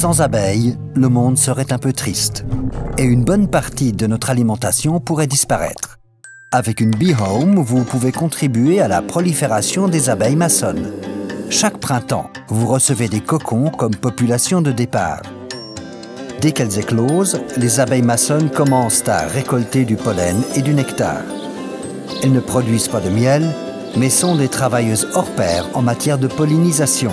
Sans abeilles, le monde serait un peu triste. Et une bonne partie de notre alimentation pourrait disparaître. Avec une Bee Home, vous pouvez contribuer à la prolifération des abeilles maçonnes. Chaque printemps, vous recevez des cocons comme population de départ. Dès qu'elles éclosent, les abeilles maçonnes commencent à récolter du pollen et du nectar. Elles ne produisent pas de miel, mais sont des travailleuses hors pair en matière de pollinisation.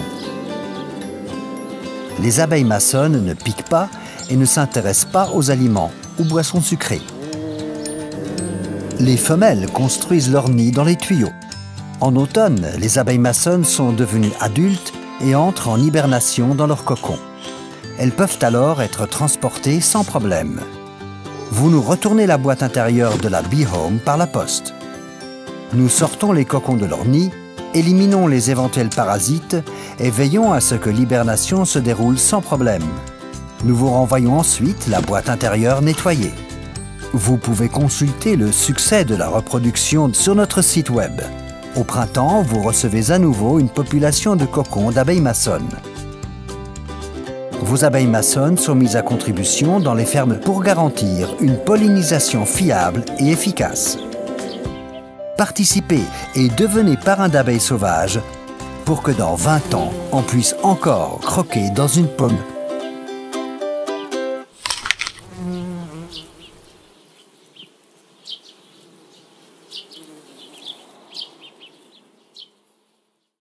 Les abeilles maçonnes ne piquent pas et ne s'intéressent pas aux aliments ou boissons sucrées. Les femelles construisent leur nid dans les tuyaux. En automne, les abeilles maçonnes sont devenues adultes et entrent en hibernation dans leur cocon. Elles peuvent alors être transportées sans problème. Vous nous retournez la boîte intérieure de la Bee Home par la poste. Nous sortons les cocons de leur nid, éliminons les éventuels parasites et veillons à ce que l'hibernation se déroule sans problème. Nous vous renvoyons ensuite la boîte intérieure nettoyée. Vous pouvez consulter le succès de la reproduction sur notre site web. Au printemps, vous recevez à nouveau une population de cocons d'abeilles maçonnes. Vos abeilles maçonnes sont mises à contribution dans les fermes pour garantir une pollinisation fiable et efficace. Participez et devenez parrain d'abeilles sauvages pour que dans 20 ans, on puisse encore croquer dans une pomme.